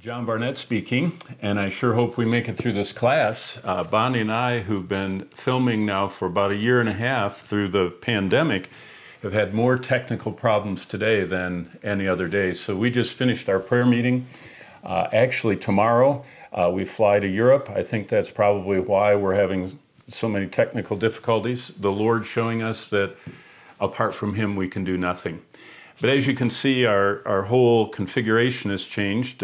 John Barnett speaking, and I sure hope we make it through this class. Bonnie and I, who've been filming now for about a year and a half through the pandemic, have had more technical problems today than any other day. So we just finished our prayer meeting. Actually, tomorrow we fly to Europe. I think that's probably why we're having so many technical difficulties. The Lord showing us that apart from Him, we can do nothing. But as you can see, our whole configuration has changed.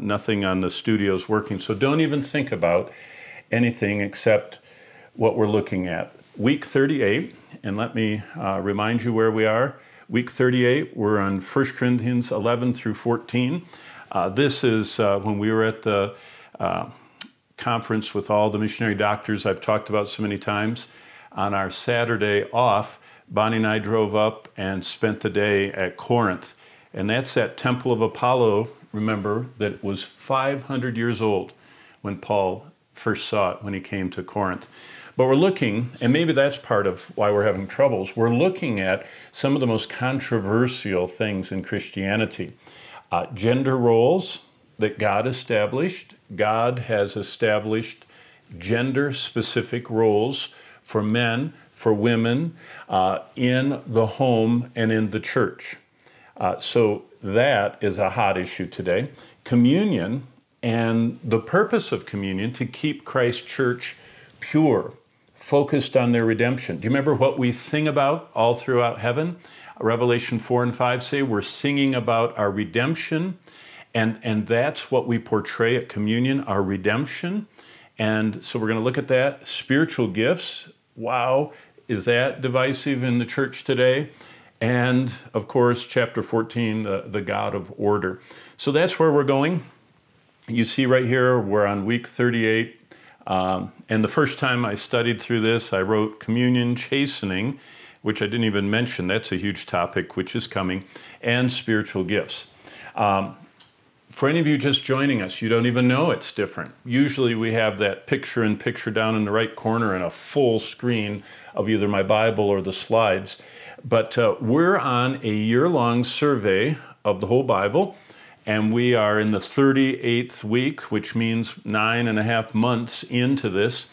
Nothing on the studio is working. So don't even think about anything except what we're looking at. Week 38, and let me remind you where we are. Week 38, we're on 1 Corinthians 11 through 14. This is when we were at the conference with all the missionary doctors I've talked about so many times. On our Saturday off, Bonnie and I drove up and spent the day at Corinth. And that's that Temple of Apollo, remember, that was 500 years old when Paul first saw it when he came to Corinth. But we're looking, and maybe that's part of why we're having troubles, we're looking at some of the most controversial things in Christianity. Gender roles that God established. God has established gender-specific roles for men, for women, in the home and in the church. So that is a hot issue today. Communion and the purpose of communion to keep Christ's church pure, focused on their redemption. Do you remember what we sing about all throughout heaven? Revelation 4 and 5 say we're singing about our redemption, and that's what we portray at communion, our redemption. And so we're going to look at that. Spiritual gifts. Wow. Is that divisive in the church today? And, of course, chapter 14, the God of order. So that's where we're going. You see right here, we're on week 38. And the first time I studied through this, I wrote communion, chastening, which I didn't even mention. That's a huge topic, which is coming, and spiritual gifts. For any of you just joining us, you don't even know it's different. Usually we have that picture-in-picture down in the right corner and a full screen of either my Bible or the slides. But we're on a year-long survey of the whole Bible, and we are in the 38th week, which means 9.5 months into this,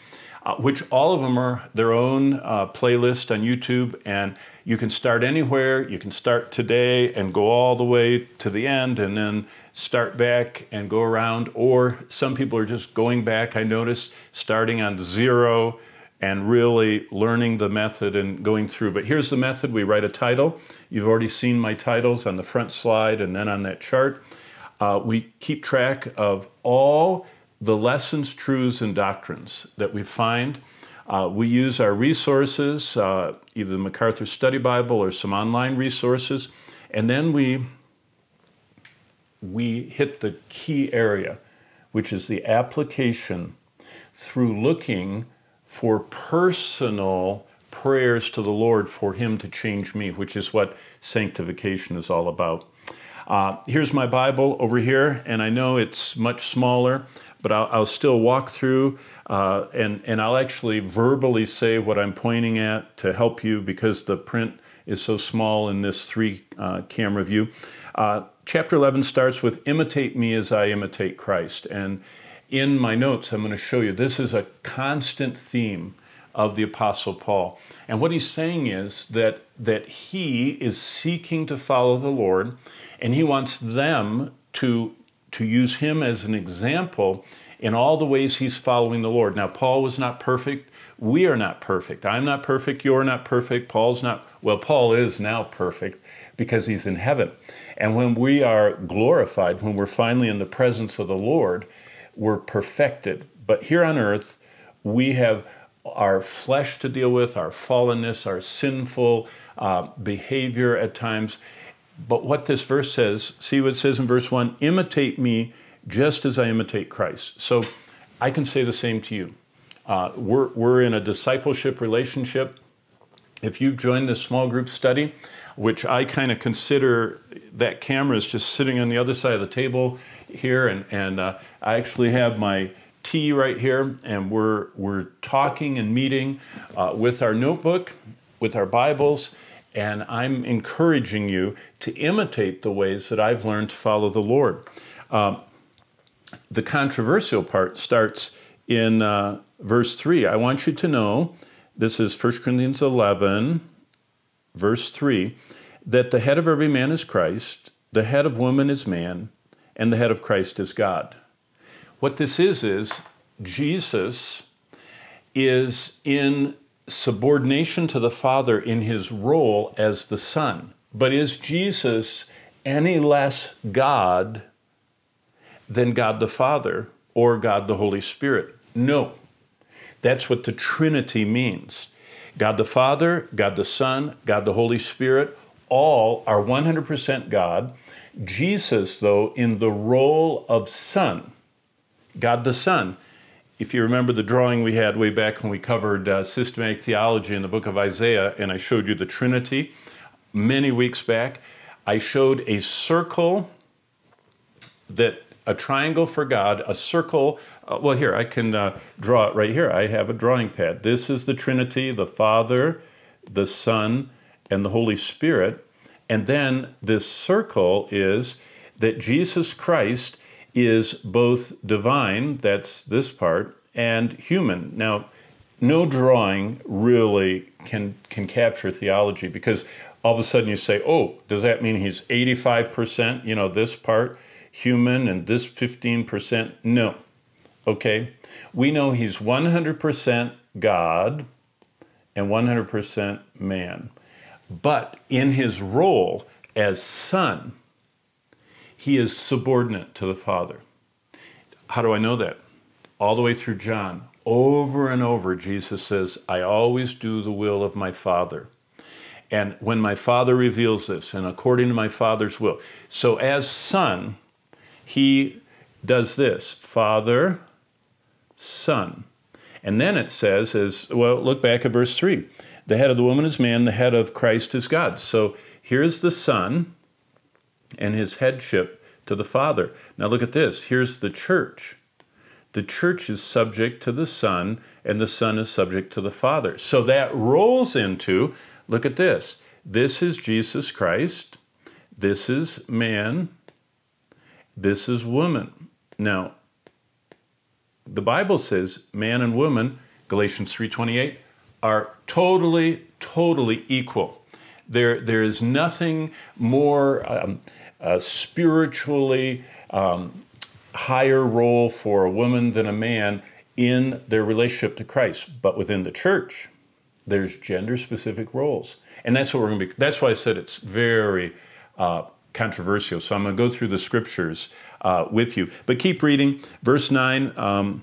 which all of them are their own playlist on YouTube, and you can start anywhere. You can start today and go all the way to the end and then start back and go around, or some people are just going back, I noticed, starting on zero and really learning the method and going through. But here's the method. We write a title. You've already seen my titles on the front slide and then on that chart. We keep track of all the lessons, truths, and doctrines that we find. We use our resources, either the MacArthur Study Bible or some online resources, and then we hit the key area, which is the application through looking for personal prayers to the Lord for Him to change me, which is what sanctification is all about. Here's my Bible over here, and I know it's much smaller, but I'll still walk through and I'll actually verbally say what I'm pointing at to help you because the print is so small in this three-camera view. Chapter 11 starts with, imitate me as I imitate Christ. And in my notes, I'm going to show you, this is a constant theme of the Apostle Paul. And what he's saying is that he is seeking to follow the Lord, and he wants them to use him as an example in all the ways he's following the Lord. Now, Paul was not perfect. We are not perfect. I'm not perfect. You're not perfect. Paul's not. Well, Paul is now perfect because he's in heaven. And when we are glorified, when we're finally in the presence of the Lord, we're perfected. But here on earth, we have our flesh to deal with, our fallenness, our sinful behavior at times. But what this verse says, see what it says in verse 1, imitate me just as I imitate Christ. So I can say the same to you. We're in a discipleship relationship. If you've joined the small group study, which I kind of consider that camera is just sitting on the other side of the table here, and I actually have my tea right here, and we're talking and meeting with our notebook, with our Bibles, and I'm encouraging you to imitate the ways that I've learned to follow the Lord. the controversial part starts in verse 3. I want you to know, this is 1 Corinthians 11, verse 3, that the head of every man is Christ, the head of woman is man, and the head of Christ is God. What this is Jesus is in subordination to the Father in his role as the Son. But is Jesus any less God than God the Father or God the Holy Spirit? No. That's what the Trinity means. God the Father, God the Son, God the Holy Spirit, all are 100% God. Jesus, though, in the role of Son, God the Son. If you remember the drawing we had way back when we covered systematic theology in the book of Isaiah, and I showed you the Trinity many weeks back, I showed a circle, that a triangle for God, a circle, well, here, I can draw it right here. I have a drawing pad. This is the Trinity, the Father, the Son, and the Holy Spirit. And then this circle is that Jesus Christ is both divine, that's this part, and human. Now, no drawing really can capture theology, because all of a sudden you say, oh, does that mean he's 85%, you know, this part, human, and this 15%? No. Okay, we know he's 100% God and 100% man. But in his role as Son, he is subordinate to the Father. How do I know that? All the way through John, over and over, Jesus says, I always do the will of my Father. And when my Father reveals this, and according to my Father's will. So as Son, he does this, Father, Son. And then it says, as well, look back at verse 3. The head of the woman is man, the head of Christ is God. So here's the Son and his headship to the Father. Now look at this. Here's the church. The church is subject to the Son, and the Son is subject to the Father. So that rolls into, look at this. This is Jesus Christ. This is man. This is woman. Now, the Bible says man and woman, Galatians 3:28, are totally equal. There is nothing more spiritually higher role for a woman than a man in their relationship to Christ. But within the church, there's gender-specific roles, and that's what we're going to be. That's why I said it's very controversial. So I'm going to go through the scriptures with you, but keep reading verse 9.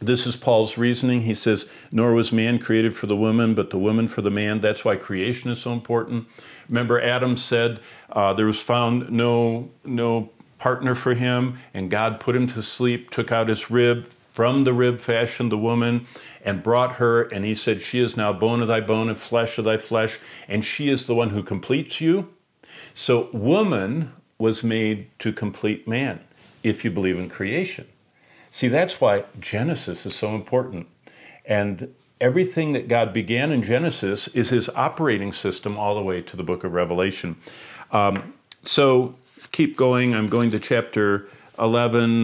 This is Paul's reasoning. He says, nor was man created for the woman, but the woman for the man. That's why creation is so important. Remember, Adam said there was found no partner for him, and God put him to sleep, took out his rib, from the rib fashioned the woman, and brought her, and he said, she is now bone of thy bone and flesh of thy flesh, and she is the one who completes you. So woman was made to complete man, if you believe in creation. See, that's why Genesis is so important. And everything that God began in Genesis is his operating system all the way to the book of Revelation. So keep going. I'm going to chapter 11.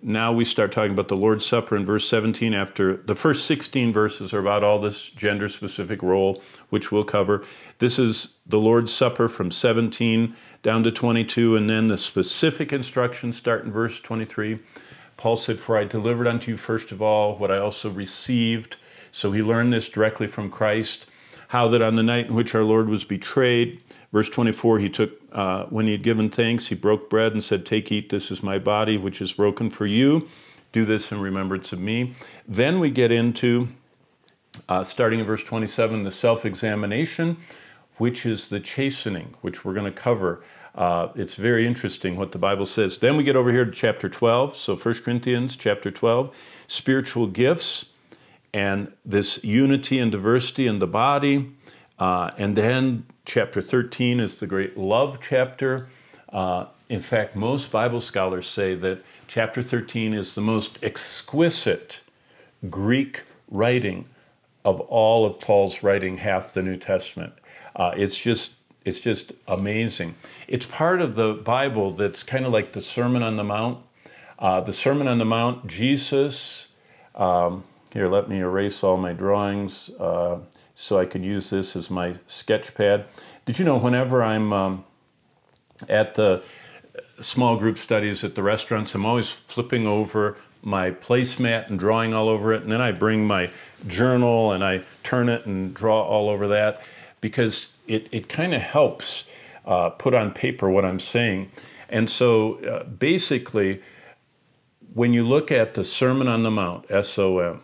Now we start talking about the Lord's Supper in verse 17. After the first 16 verses are about all this gender-specific role, which we'll cover. This is the Lord's Supper from 17 down to 22, and then the specific instructions start in verse 23. Paul said, for I delivered unto you first of all what I also received. So he learned this directly from Christ, how that on the night in which our Lord was betrayed, verse 24, he took, when he had given thanks, he broke bread and said, take, eat, this is my body, which is broken for you. Do this in remembrance of me. Then we get into, starting in verse 27, the self-examination, which is the chastening, which we're going to cover. It's very interesting what the Bible says. Then we get over here to chapter 12. So 1 Corinthians chapter 12, spiritual gifts and this unity and diversity in the body. And then chapter 13 is the great love chapter. In fact, most Bible scholars say that chapter 13 is the most exquisite Greek writing of all of Paul's writing, half the New Testament. It's just amazing. It's part of the Bible that's kind of like the Sermon on the Mount. The Sermon on the Mount, Jesus, here, let me erase all my drawings so I could use this as my sketch pad. Did you know whenever I'm at the small group studies at the restaurants, I'm always flipping over my placemat and drawing all over it, and then I bring my journal and I turn it and draw all over that, because it kind of helps put on paper what I'm saying. And so basically, when you look at the Sermon on the Mount, S-O-M,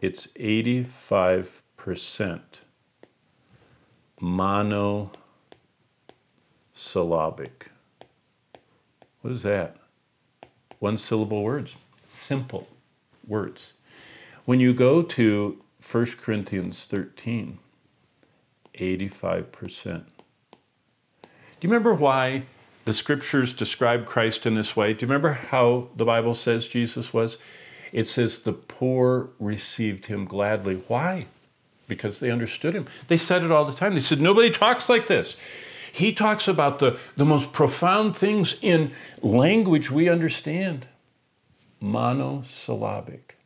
it's 85% monosyllabic. What is that? One-syllable words. Simple words. When you go to 1 Corinthians 13, 85%. Do you remember why the Scriptures describe Christ in this way? Do you remember how the Bible says Jesus was? It says the poor received him gladly. Why? Because they understood him. They said it all the time. They said, nobody talks like this. He talks about the most profound things in language we understand. Monosyllabic.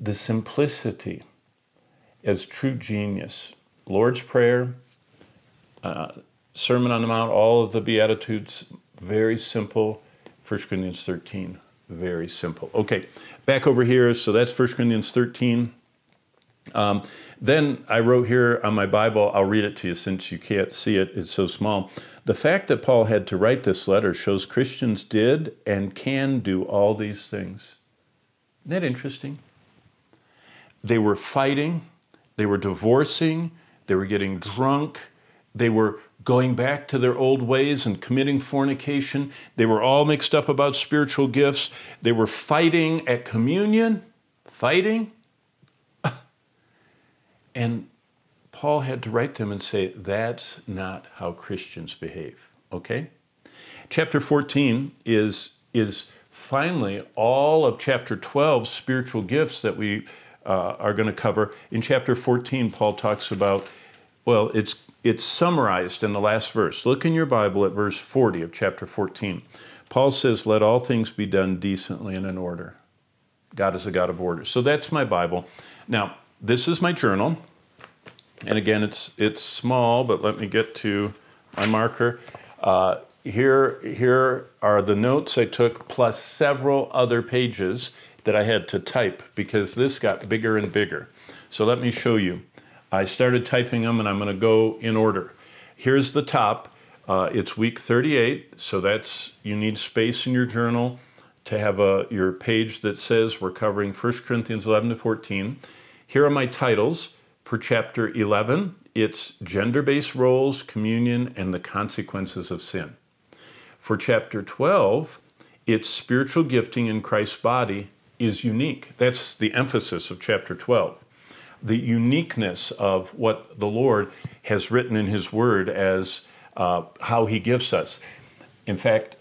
The simplicity as true genius. Lord's Prayer, Sermon on the Mount, all of the Beatitudes, very simple. 1 Corinthians 13, very simple. Okay, back over here. So that's 1 Corinthians 13. Then I wrote here on my Bible, I'll read it to you since you can't see it, it's so small. The fact that Paul had to write this letter shows Christians did and can do all these things. Isn't that interesting? They were fighting, they were divorcing, they were getting drunk, they were going back to their old ways and committing fornication, they were all mixed up about spiritual gifts, they were fighting at communion, fighting. And Paul had to write them and say, that's not how Christians behave, okay? Chapter 14 is finally all of chapter 12, spiritual gifts that we are going to cover. In chapter 14, Paul talks about, well, it's summarized in the last verse. Look in your Bible at verse 40 of chapter 14. Paul says, let all things be done decently and in order. God is a God of order. So that's my Bible. Now, this is my journal, and again, it's small, but let me get to my marker. Here are the notes I took, plus several other pages that I had to type, because this got bigger and bigger. So let me show you. I started typing them, and I'm going to go in order. Here's the top. It's week 38, so that's, you need space in your journal to have your page that says we're covering 1 Corinthians 11 to 14. Here are my titles for chapter 11. It's Gender-Based Roles, Communion, and the Consequences of Sin. For chapter 12, it's Spiritual Gifting in Christ's Body is Unique. That's the emphasis of chapter 12. The uniqueness of what the Lord has written in His Word as how He gives us. In fact,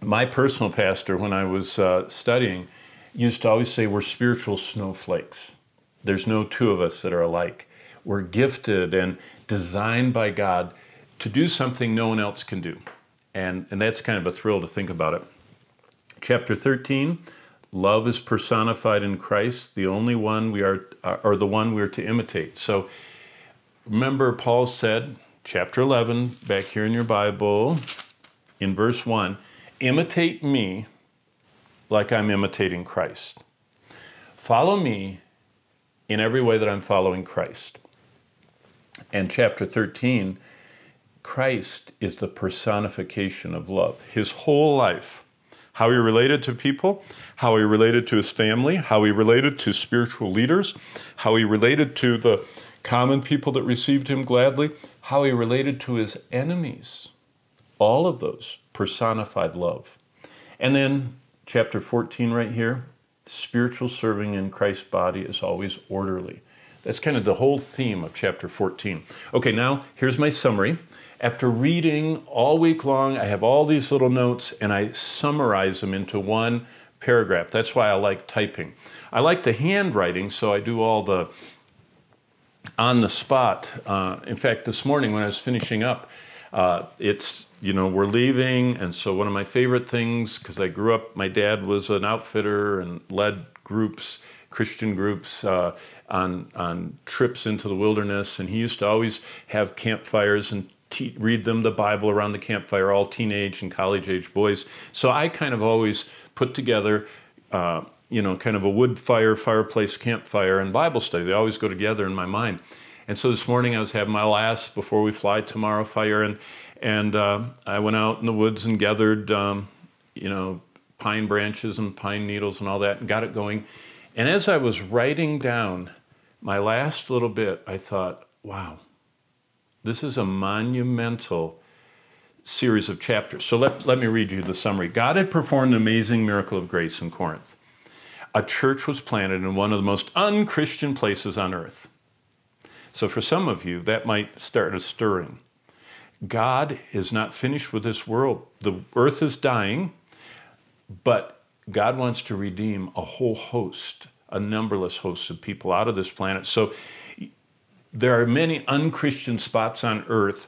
my personal pastor, when I was studying, used to always say we're spiritual snowflakes. There's no two of us that are alike. We're gifted and designed by God to do something no one else can do. And that's kind of a thrill to think about it. Chapter 13, love is personified in Christ, the only one we are, or the one we are to imitate. So remember Paul said, chapter 11, back here in your Bible, in verse 1, imitate me like I'm imitating Christ. Follow me in every way that I'm following Christ. And chapter 13, Christ is the personification of love. His whole life, how he related to people, how he related to his family, how he related to spiritual leaders, how he related to the common people that received him gladly, how he related to his enemies. All of those personified love. And then chapter 14 right here, spiritual serving in Christ's body is always orderly. That's kind of the whole theme of chapter 14. Okay, now here's my summary. After reading all week long, I have all these little notes and I summarize them into one paragraph. That's why I like typing. I like the handwriting, so I do all the on the spot. In fact, this morning when I was finishing up, It's, you know, we're leaving. And so one of my favorite things, because I grew up, my dad was an outfitter and led groups, Christian groups, on trips into the wilderness. And he used to always have campfires and read them the Bible around the campfire, all teenage and college-age boys. So I kind of always put together, you know, kind of a wood fire, fireplace, campfire, and Bible study. They always go together in my mind. And so this morning I was having my last before we fly tomorrow fire, and I went out in the woods and gathered, you know, pine branches and pine needles and all that, and got it going. And as I was writing down my last little bit, I thought, wow, this is a monumental series of chapters. So let me read you the summary. God had performed an amazing miracle of grace in Corinth. A church was planted in one of the most un-Christian places on earth. So for some of you, that might start a stirring. God is not finished with this world. The earth is dying, but God wants to redeem a whole host, a numberless host of people out of this planet. So there are many un-Christian spots on earth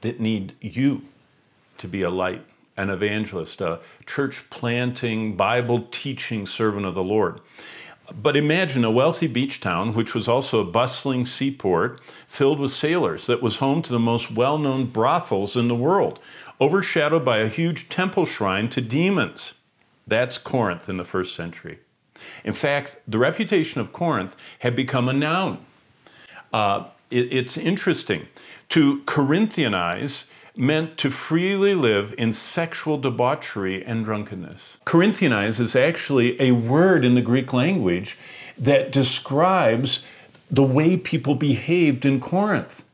that need you to be a light, an evangelist, a church planting, Bible teaching servant of the Lord. But imagine a wealthy beach town, which was also a bustling seaport filled with sailors, that was home to the most well-known brothels in the world, overshadowed by a huge temple shrine to demons. That's Corinth in the first century. In fact, the reputation of Corinth had become a noun. It's interesting. To Corinthianize meant to freely live in sexual debauchery and drunkenness. Corinthianize is actually a word in the Greek language that describes the way people behaved in Corinth.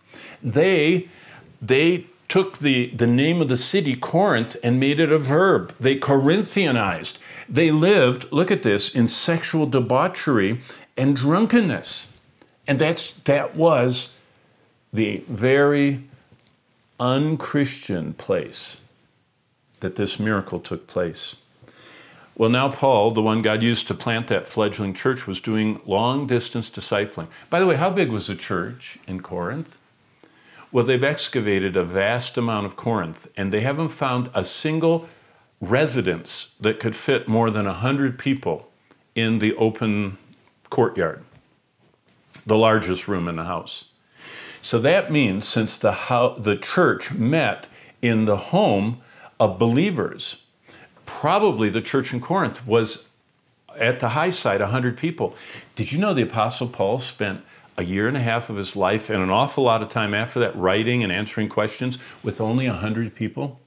They took the name of the city, Corinth, and made it a verb. They Corinthianized. They lived, look at this, in sexual debauchery and drunkenness. And that was the very un-Christian place that this miracle took place. Well, now Paul, the one God used to plant that fledgling church, was doing long-distance discipling. By the way, how big was the church in Corinth? Well, they've excavated a vast amount of Corinth, and they haven't found a single residence that could fit more than 100 people in the open courtyard, the largest room in the house. So that means since the church met in the home of believers, probably the church in Corinth was at the high side 100 people. Did you know the Apostle Paul spent a year and a half of his life and an awful lot of time after that writing and answering questions with only 100 people?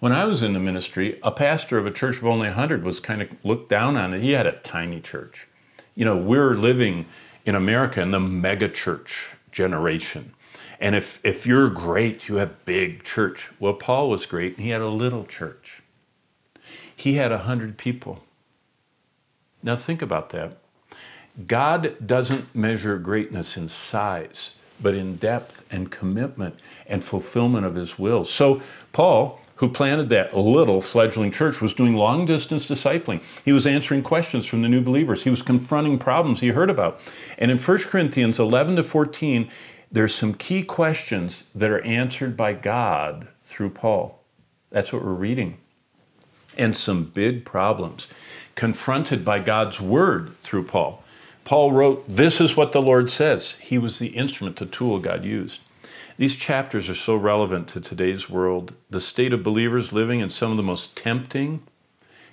When I was in the ministry, a pastor of a church of only 100 was kind of looked down on. He had a tiny church. You know, we're living in America in the mega church generation. And if you're great, you have big church. Well, Paul was great, and he had a little church. He had 100 people. Now think about that. God doesn't measure greatness in size, but in depth and commitment and fulfillment of his will. So Paul, who planted that little fledgling church, was doing long-distance discipling. He was answering questions from the new believers. He was confronting problems he heard about. And in 1 Corinthians 11 to 14, there's some key questions that are answered by God through Paul. That's what we're reading. And some big problems confronted by God's word through Paul. Paul wrote, "This is what the Lord says." He was the instrument, the tool God used. These chapters are so relevant to today's world, the state of believers living in some of the most tempting,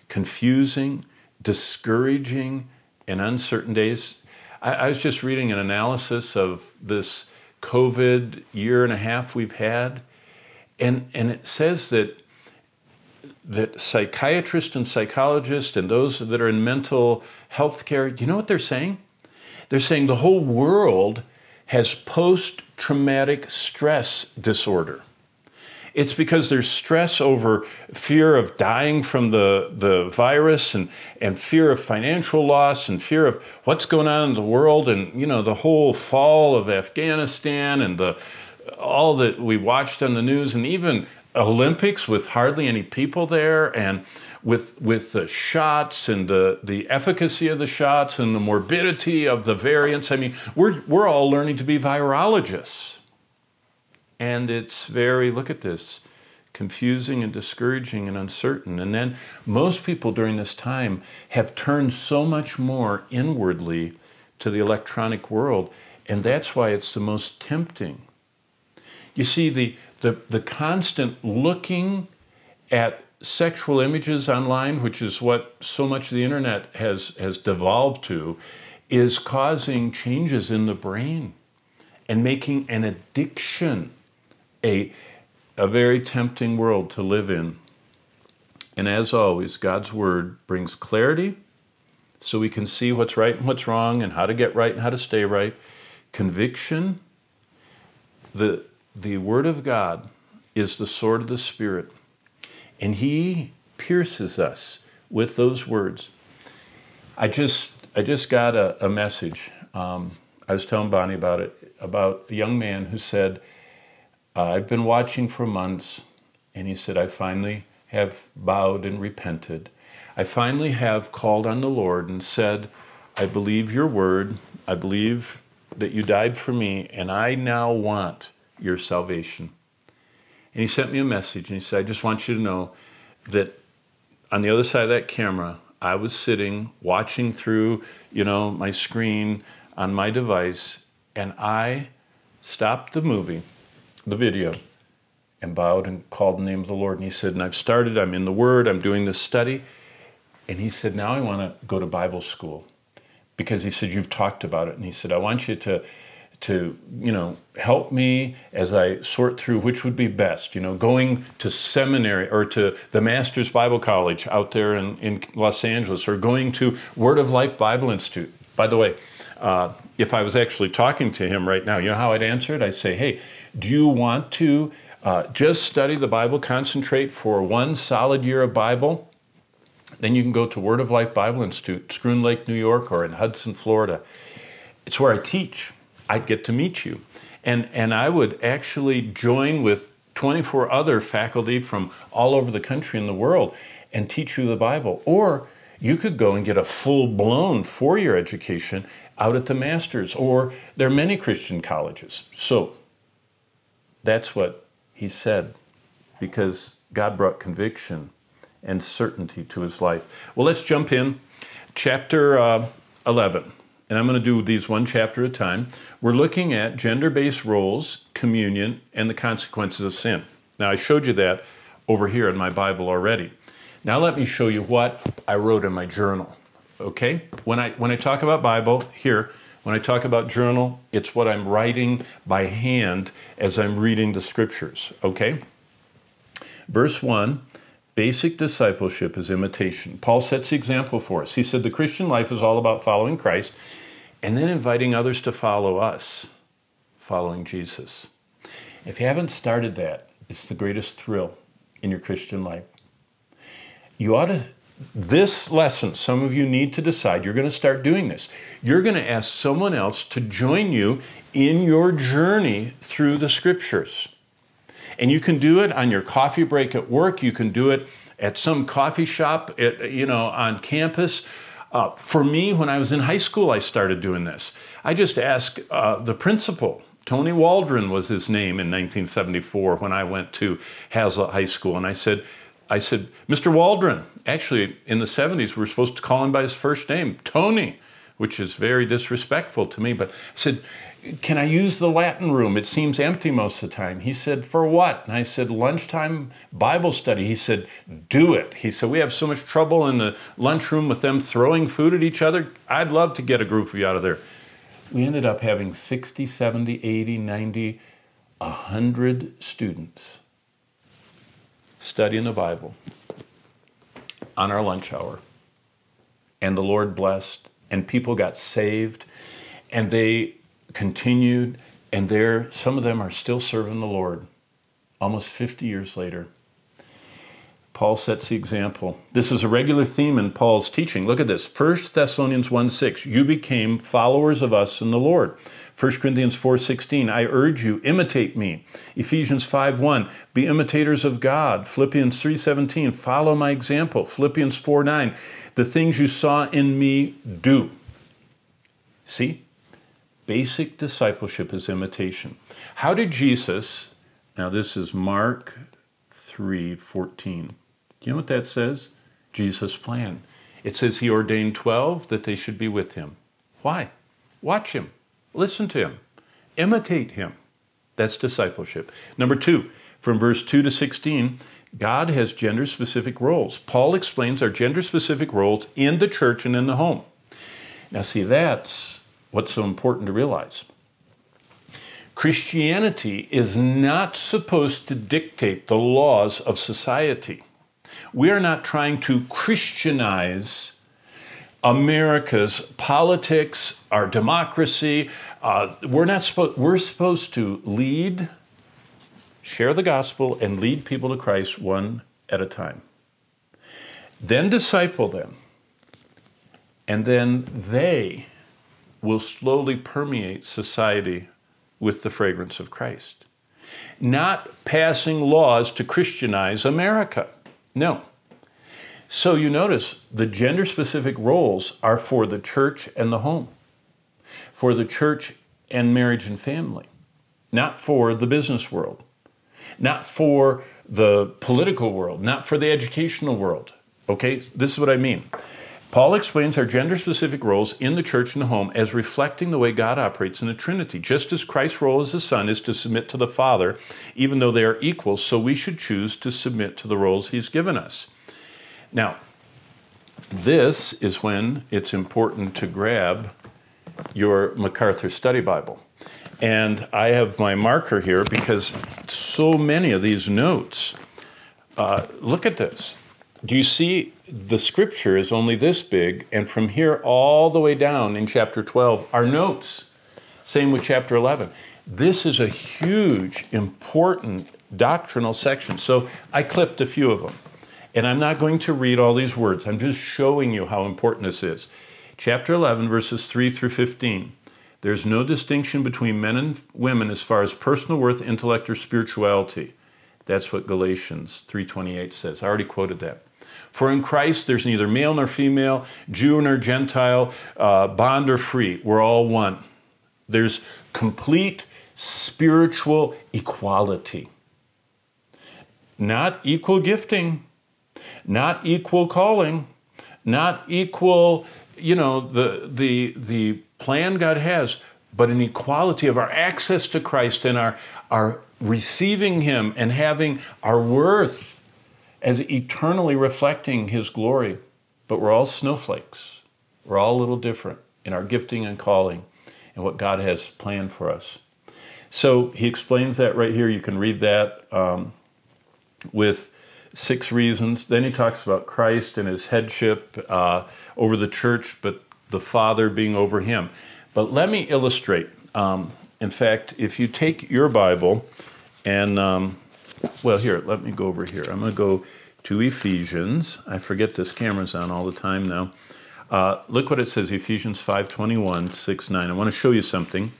confusing, discouraging, and uncertain days. I was just reading an analysis of this COVID year and a half we've had, and it says that psychiatrists and psychologists and those that are in mental health care, you know what they're saying? They're saying the whole world has post-traumatic stress disorder. It's because there's stress over fear of dying from the virus and fear of financial loss and fear of what's going on in the world and, you know, the whole fall of Afghanistan and all that we watched on the news and even Olympics with hardly any people there and with the shots and the efficacy of the shots and the morbidity of the variants. I mean, we're all learning to be virologists. And it's very, look at this, confusing and discouraging and uncertain. And then most people during this time have turned so much more inwardly to the electronic world, and that's why it's the most tempting. You see, the constant looking at sexual images online, which is what so much of the internet has devolved to, is causing changes in the brain and making an addiction a very tempting world to live in. And as always, God's Word brings clarity so we can see what's right and what's wrong and how to get right and how to stay right. Conviction. The Word of God is the sword of the Spirit, and He pierces us with those words. I just got a message. I was telling Bonnie about it, about a young man who said, I've been watching for months, and he said, I finally have bowed and repented. I finally have called on the Lord and said, I believe your word. I believe that you died for me, and I now want your salvation. And he sent me a message, and he said, I just want you to know that on the other side of that camera, I was sitting, watching through, you know, my screen on my device, and I stopped the movie, the video, and bowed and called the name of the Lord. And he said, and I've started, I'm in the Word, I'm doing this study. And he said, now I want to go to Bible school, because he said, you've talked about it. And he said, I want you to you know, help me as I sort through which would be best, you know, going to seminary or to the Master's Bible College out there in Los Angeles, or going to Word of Life Bible Institute. By the way, if I was actually talking to him right now, you know how I'd answer it? I'd say, hey, do you want to just study the Bible, concentrate for one solid year of Bible? Then you can go to Word of Life Bible Institute, Scroon Lake, New York, or in Hudson, Florida. It's where I teach. I'd get to meet you. And I would actually join with 24 other faculty from all over the country and the world and teach you the Bible. Or you could go and get a full-blown four-year education out at the Master's, or there are many Christian colleges. So that's what he said, because God brought conviction and certainty to his life. Well, let's jump in. Chapter 11, and I'm going to do these one chapter at a time. We're looking at gender-based roles, communion, and the consequences of sin. Now, I showed you that over here in my Bible already. Now, let me show you what I wrote in my journal, okay? When I talk about Bible here, when I talk about journal, it's what I'm writing by hand as I'm reading the Scriptures, okay? Verse 1, basic discipleship is imitation. Paul sets the example for us. He said the Christian life is all about following Christ and then inviting others to follow us, following Jesus. If you haven't started that, it's the greatest thrill in your Christian life. You ought to... This lesson, some of you need to decide you're going to start doing this. You're going to ask someone else to join you in your journey through the Scriptures. And you can do it on your coffee break at work. You can do it at some coffee shop, you know, on campus. For me, when I was in high school, I started doing this. I just asked the principal. Tony Waldron was his name in 1974 when I went to Haslett High School. And I said, Mr. Waldron, actually in the 70s, we were supposed to call him by his first name, Tony, which is very disrespectful to me. But I said, can I use the Latin room? It seems empty most of the time. He said, for what? And I said, lunchtime Bible study. He said, do it. He said, we have so much trouble in the lunchroom with them throwing food at each other. I'd love to get a group of you out of there. We ended up having 60, 70, 80, 90, 100 students studying the Bible on our lunch hour. And the Lord blessed, and people got saved, and they continued, and some of them are still serving the Lord almost 50 years later. Paul sets the example. This is a regular theme in Paul's teaching. Look at this, 1 Thessalonians 1:6, you became followers of us in the Lord. 1 Corinthians 4:16, I urge you, imitate me. Ephesians 5:1, be imitators of God. Philippians 3:17, follow my example. Philippians 4:9, the things you saw in me, do. See, basic discipleship is imitation. How did Jesus Now this is Mark 3:14. Do you know what that says? Jesus' plan. It says he ordained 12 that they should be with him. Why? Watch him. Listen to him. Imitate him. That's discipleship. Number two, from verse 2 to 16, God has gender-specific roles. Paul explains our gender-specific roles in the church and in the home. Now see, that's what's so important to realize. Christianity is not supposed to dictate the laws of society. We are not trying to Christianize America's politics, our democracy. We're supposed to lead, share the gospel, and lead people to Christ one at a time. Then disciple them. And then they will slowly permeate society with the fragrance of Christ. Not passing laws to Christianize America. No. So you notice the gender-specific roles are for the church and the home, for the church and marriage and family, not for the business world, not for the political world, not for the educational world. Okay, this is what I mean. Paul explains our gender-specific roles in the church and the home as reflecting the way God operates in the Trinity. Just as Christ's role as the Son is to submit to the Father, even though they are equal, so we should choose to submit to the roles he's given us. Now, this is when it's important to grab your MacArthur Study Bible. And I have my marker here because so many of these notes, look at this. Do you see the scripture is only this big, and from here all the way down in chapter 12 are notes. Same with chapter 11. This is a huge, important doctrinal section. So I clipped a few of them, and I'm not going to read all these words. I'm just showing you how important this is. Chapter 11, verses 3 through 15. There's no distinction between men and women as far as personal worth, intellect, or spirituality. That's what Galatians 3:28 says. I already quoted that. For in Christ there's neither male nor female, Jew nor Gentile, bond or free. We're all one. There's complete spiritual equality. Not equal gifting, not equal calling, not equal, you know, the plan God has, but an equality of our access to Christ and our receiving him and having our worth as eternally reflecting his glory. But we're all snowflakes. We're all a little different in our gifting and calling and what God has planned for us. So he explains that right here. You can read that with 6 reasons. Then he talks about Christ and his headship over the church, but the Father being over him. But let me illustrate. In fact, if you take your Bible and... well, here, let me go over here. I'm going to go to Ephesians. I forget this camera's on all the time now. Look what it says, Ephesians 5:21, 6:9. I want to show you something.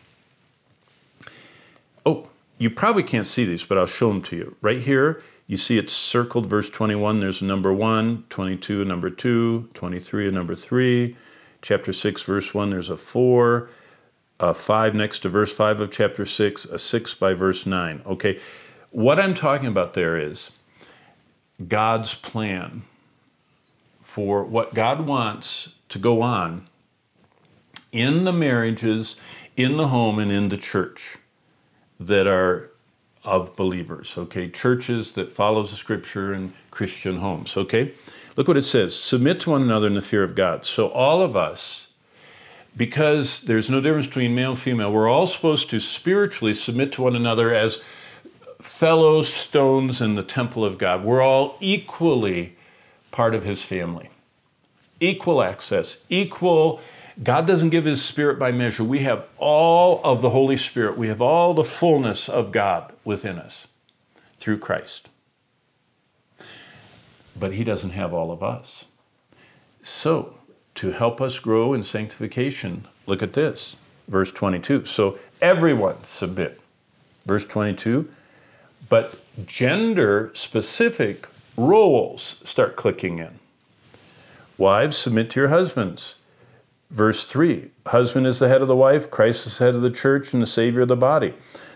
Oh, you probably can't see these, but I'll show them to you. Right here, you see it's circled, verse 21. There's a number 1, 22, a number 2, 23, a number 3. Chapter 6, verse 1, there's a 4, a 5 next to verse 5 of chapter 6, a 6 by verse 9. Okay. What I'm talking about there is God's plan for what God wants to go on in the marriages, in the home, and in the church that are of believers, okay? Churches that follows the scripture and Christian homes, okay? Look what it says, submit to one another in the fear of God. So all of us, because there's no difference between male and female, we're all supposed to spiritually submit to one another as fellow stones in the temple of God. We're all equally part of his family. Equal access, equal. God doesn't give his spirit by measure. We have all of the Holy Spirit. We have all the fullness of God within us through Christ. But he doesn't have all of us. So, to help us grow in sanctification, look at this, verse 22. So, everyone submit. Verse 22, but gender-specific roles start clicking in. Wives, submit to your husbands. Verse 3, husband is the head of the wife, Christ is the head of the church, and the Savior of the body.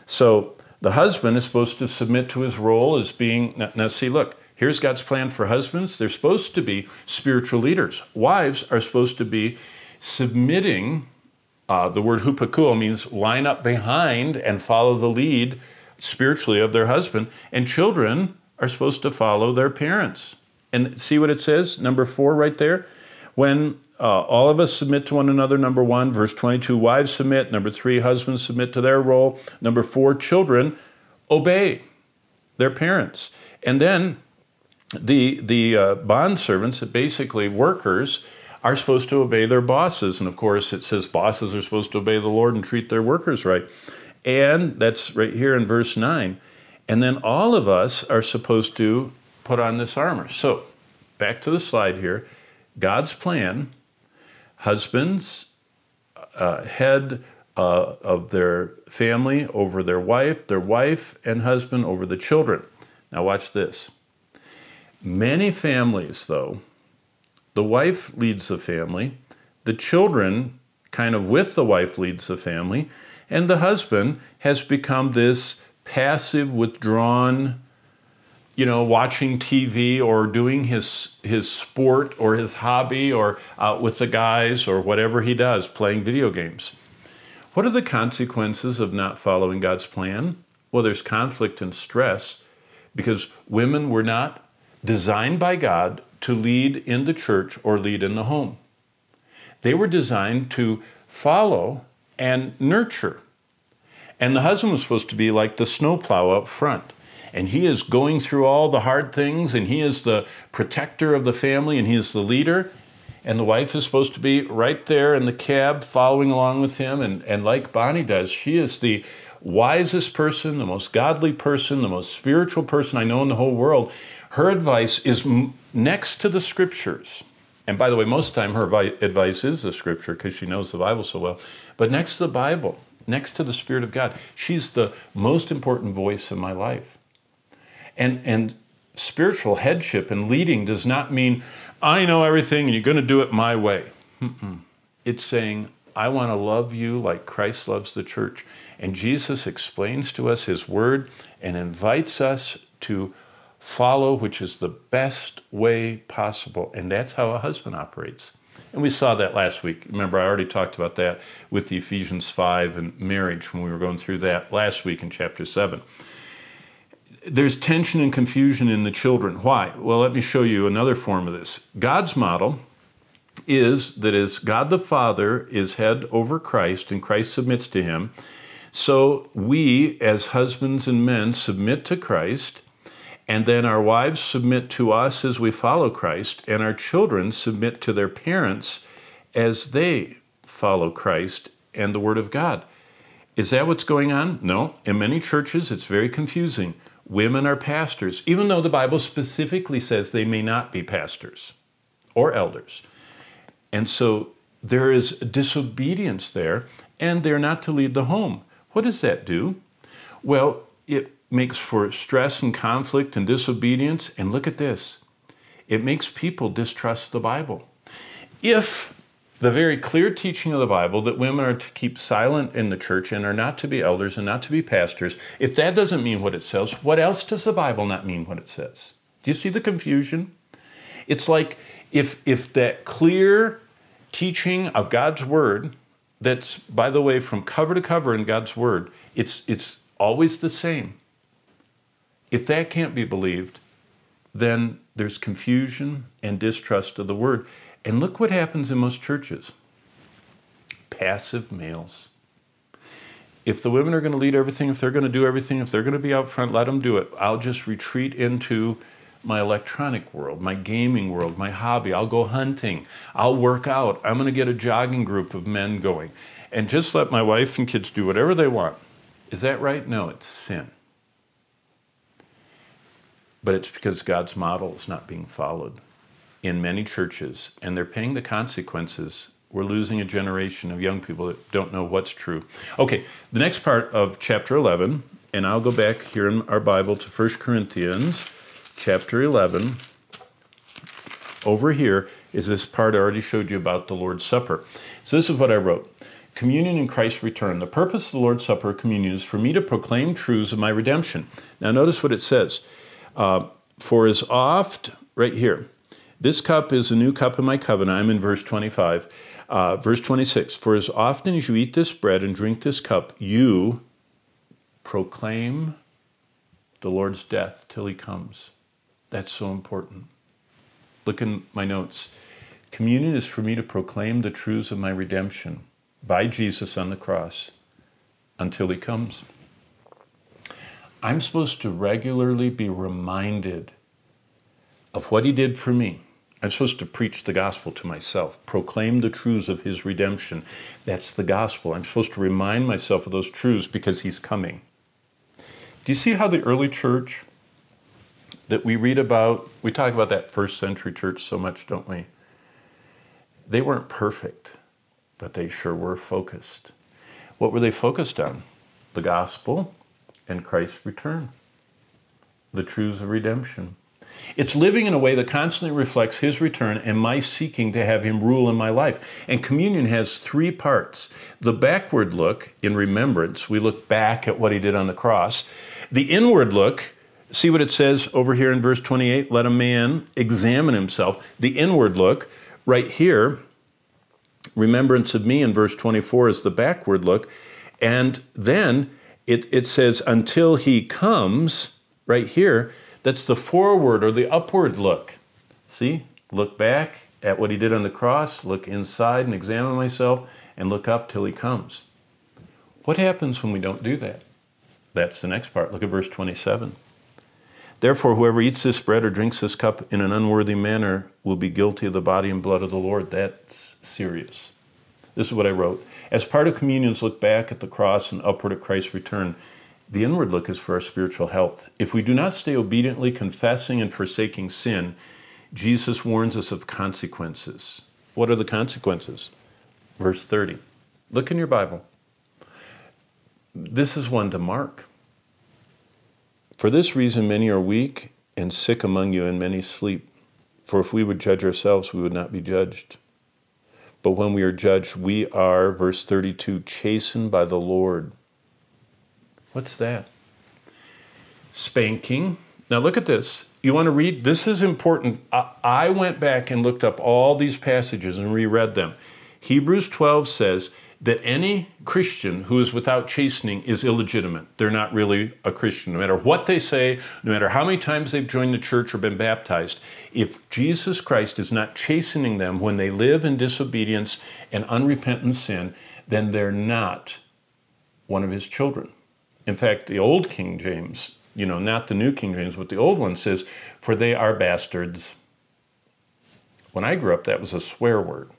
So The husband is supposed to submit to his role as being, now see, look, here's God's plan for husbands. They're supposed to be spiritual leaders. Wives are supposed to be submitting, the word hupakuo means line up behind and follow the lead spiritually of their husband. And children are supposed to follow their parents. And see what it says, number 4 right there? When all of us submit to one another, number 1, verse 22, wives submit. Number 3, husbands submit to their role. Number 4, children obey their parents. And then the bondservants, basically workers, are supposed to obey their bosses. And of course, it says bosses are supposed to obey the Lord and treat their workers right. And that's right here in verse 9. And then all of us are supposed to put on this armor. So back to the slide here. God's plan, husbands, head of their family over their wife and husband over the children. Now watch this. Many families, though, the wife leads the family, the children kind of with the wife leads the family, and the husband has become this passive, withdrawn, you know, watching TV or doing his sport or his hobby or out with the guys or whatever he does, playing video games. What are the consequences of not following God's plan? Well, there's conflict and stress because women were not designed by God to lead in the church or lead in the home. They were designed to follow and nurture. And the husband was supposed to be like the snowplow up front. And he is going through all the hard things, and he is the protector of the family, and he is the leader. And the wife is supposed to be right there in the cab following along with him. And like Bonnie does, she is the wisest person, the most godly person, the most spiritual person I know in the whole world. Her advice is next to the scriptures. And by the way, most of the time her advice is the scripture because she knows the Bible so well. But next to the Bible, next to the Spirit of God, she's the most important voice in my life. And spiritual headship and leading does not mean, I know everything and you're going to do it my way. Mm-mm. It's saying, I want to love you like Christ loves the church. And Jesus explains to us his word and invites us to follow, which is the best way possible. And that's how a husband operates. And we saw that last week. Remember, I already talked about that with the Ephesians 5 and marriage when we were going through that last week in chapter 7. There's tension and confusion in the children. Why? Well, let me show you another form of this. God's model is that as God the Father is head over Christ and Christ submits to him, so we as husbands and men submit to Christ, and then our wives submit to us as we follow Christ, and our children submit to their parents as they follow Christ and the Word of God. Is that what's going on? No. In many churches, it's very confusing. Women are pastors, even though the Bible specifically says they may not be pastors or elders. And so there is disobedience there, and they're not to lead the home. What does that do? Well, it makes for stress and conflict and disobedience. And look at this. It makes people distrust the Bible. If the very clear teaching of the Bible that women are to keep silent in the church and are not to be elders and not to be pastors, if that doesn't mean what it says, what else does the Bible not mean what it says? Do you see the confusion? It's like if that clear teaching of God's Word, that's, by the way, from cover to cover in God's Word, it's always the same. If that can't be believed, then there's confusion and distrust of the Word. And look what happens in most churches. Passive males. If the women are going to lead everything, if they're going to do everything, if they're going to be out front, let them do it. I'll just retreat into my electronic world, my gaming world, my hobby. I'll go hunting. I'll work out. I'm going to get a jogging group of men going. And just let my wife and kids do whatever they want. Is that right? No, it's sin. But it's because God's model is not being followed in many churches, and they're paying the consequences. We're losing a generation of young people that don't know what's true. Okay, the next part of chapter 11, and I'll go back here in our Bible to 1 Corinthians chapter 11. Over here is this part I already showed you about the Lord's Supper. So this is what I wrote. Communion in Christ's return. The purpose of the Lord's Supper of communion is for me to proclaim truths of my redemption. Now notice what it says. For as oft, right here, this cup is a new cup in my covenant. I'm in verse 25. Verse 26, for as often as you eat this bread and drink this cup, you proclaim the Lord's death till he comes. That's so important. Look in my notes. Communion is for me to proclaim the truths of my redemption by Jesus on the cross until he comes. I'm supposed to regularly be reminded of what he did for me. I'm supposed to preach the gospel to myself, proclaim the truths of his redemption. That's the gospel. I'm supposed to remind myself of those truths because he's coming. Do you see how the early church that we read about, we talk about that first century church so much, don't we? They weren't perfect, but they sure were focused. What were they focused on? The gospel and Christ's return, the truths of redemption. It's living in a way that constantly reflects his return and my seeking to have him rule in my life. And communion has three parts. The backward look in remembrance, we look back at what he did on the cross. The inward look, see what it says over here in verse 28, let a man examine himself. The inward look right here, remembrance of me in verse 24 is the backward look. And then it says until he comes right here. That's the forward or the upward look. See, look back at what he did on the cross, look inside and examine myself, and look up till he comes. What happens when we don't do that? That's the next part. Look at verse 27. Therefore, whoever eats this bread or drinks this cup in an unworthy manner will be guilty of the body and blood of the Lord. That's serious. This is what I wrote. As part of communion's look back at the cross and upward at Christ's return, the inward look is for our spiritual health. If we do not stay obediently confessing and forsaking sin, Jesus warns us of consequences. What are the consequences? Verse 30. Look in your Bible. This is one to mark. For this reason, many are weak and sick among you, and many sleep. For if we would judge ourselves, we would not be judged. But when we are judged, we are, verse 32, chastened by the Lord. What's that? Spanking. Now look at this. You want to read? This is important. I went back and looked up all these passages and reread them. Hebrews 12 says that any Christian who is without chastening is illegitimate. They're not really a Christian. No matter what they say, no matter how many times they've joined the church or been baptized, if Jesus Christ is not chastening them when they live in disobedience and unrepentant sin, then they're not one of his children. In fact, the old King James, you know, not the new King James, but the old one says, for they are bastards. When I grew up, that was a swear word.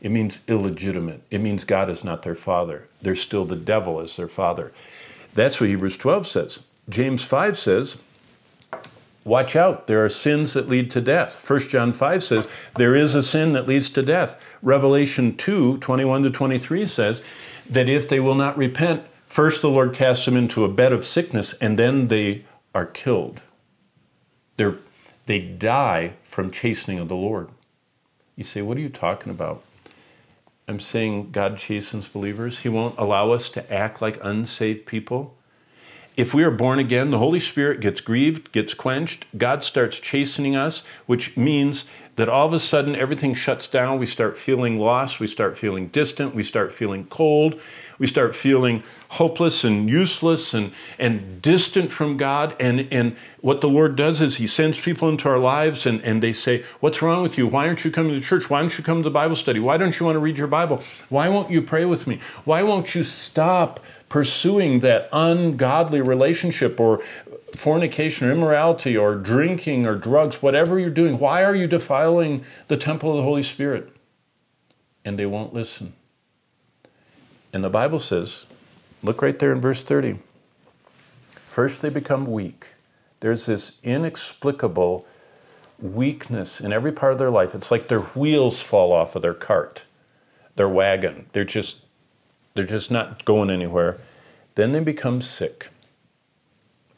It means illegitimate. It means God is not their father. They're still the devil as their father. That's what Hebrews 12 says. James 5 says, watch out, there are sins that lead to death. First John 5 says, there is a sin that leads to death. Revelation 2, 21 to 23 says that if they will not repent, first, the Lord casts them into a bed of sickness, and then they are killed. They die from chastening of the Lord. You say, what are you talking about? I'm saying God chastens believers. He won't allow us to act like unsaved people. If we are born again, the Holy Spirit gets grieved, gets quenched. God starts chastening us, which means that all of a sudden everything shuts down. We start feeling lost. We start feeling distant. We start feeling cold. We start feeling hopeless and useless and distant from God. And what the Lord does is he sends people into our lives and they say, what's wrong with you? Why aren't you coming to church? Why don't you come to Bible study? Why don't you want to read your Bible? Why won't you pray with me? Why won't you stop pursuing that ungodly relationship or fornication or immorality or drinking or drugs, whatever you're doing? Why are you defiling the temple of the Holy Spirit? And they won't listen. And the Bible says, look right there in verse 30. First they become weak. There's this inexplicable weakness in every part of their life. It's like their wheels fall off of their cart, their wagon. They're just not going anywhere. Then they become sick.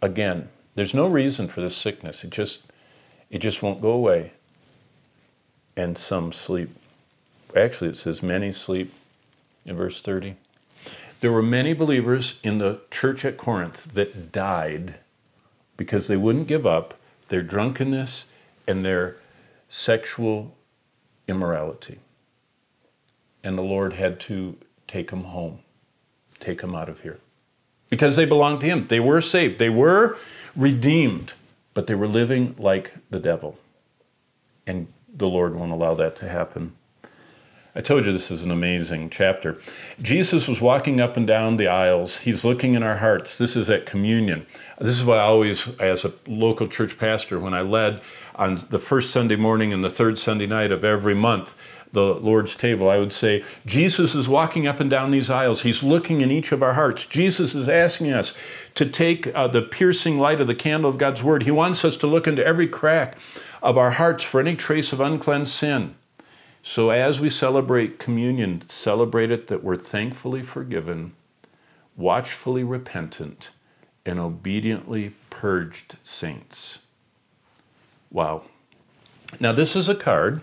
Again, there's no reason for this sickness. It just won't go away. And some sleep. Actually, it says many sleep. in verse 30. There were many believers in the church at Corinth that died because they wouldn't give up their drunkenness and their sexual immorality. And the Lord had to take them home, take them out of here, because they belonged to Him. They were saved. They were redeemed, but they were living like the devil. And the Lord won't allow that to happen. I told you this is an amazing chapter. Jesus was walking up and down the aisles. He's looking in our hearts. This is at communion. This is why I always, as a local church pastor, when I led on the first Sunday morning and the third Sunday night of every month, the Lord's table, I would say, Jesus is walking up and down these aisles. He's looking in each of our hearts. Jesus is asking us to take the piercing light of the candle of God's word. He wants us to look into every crack of our hearts for any trace of uncleansed sin. So as we celebrate communion, celebrate it that we're thankfully forgiven, watchfully repentant, and obediently purged saints. Wow. Now this is a card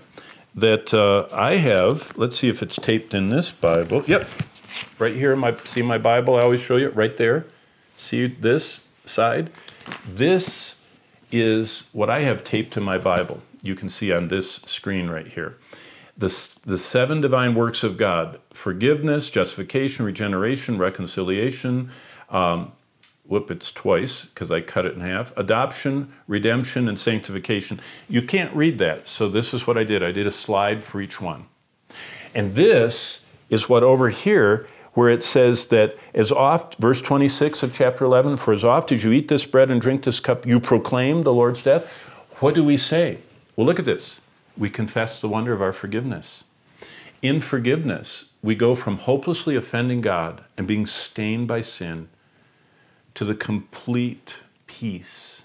that I have. Let's see if it's taped in this Bible. Yep, right here. See my Bible? I always show you it right there. See this side? This is what I have taped to my Bible. You can see on this screen right here. The seven divine works of God: forgiveness, justification, regeneration, reconciliation. It's twice because I cut it in half. Adoption, redemption, and sanctification. You can't read that, so this is what I did. I did a slide for each one. And this is what over here, where it says that as oft, verse 26 of chapter 11, for as oft as you eat this bread and drink this cup, you proclaim the Lord's death. What do we say? Well, look at this. We confess the wonder of our forgiveness. In forgiveness, we go from hopelessly offending God and being stained by sin to the complete peace,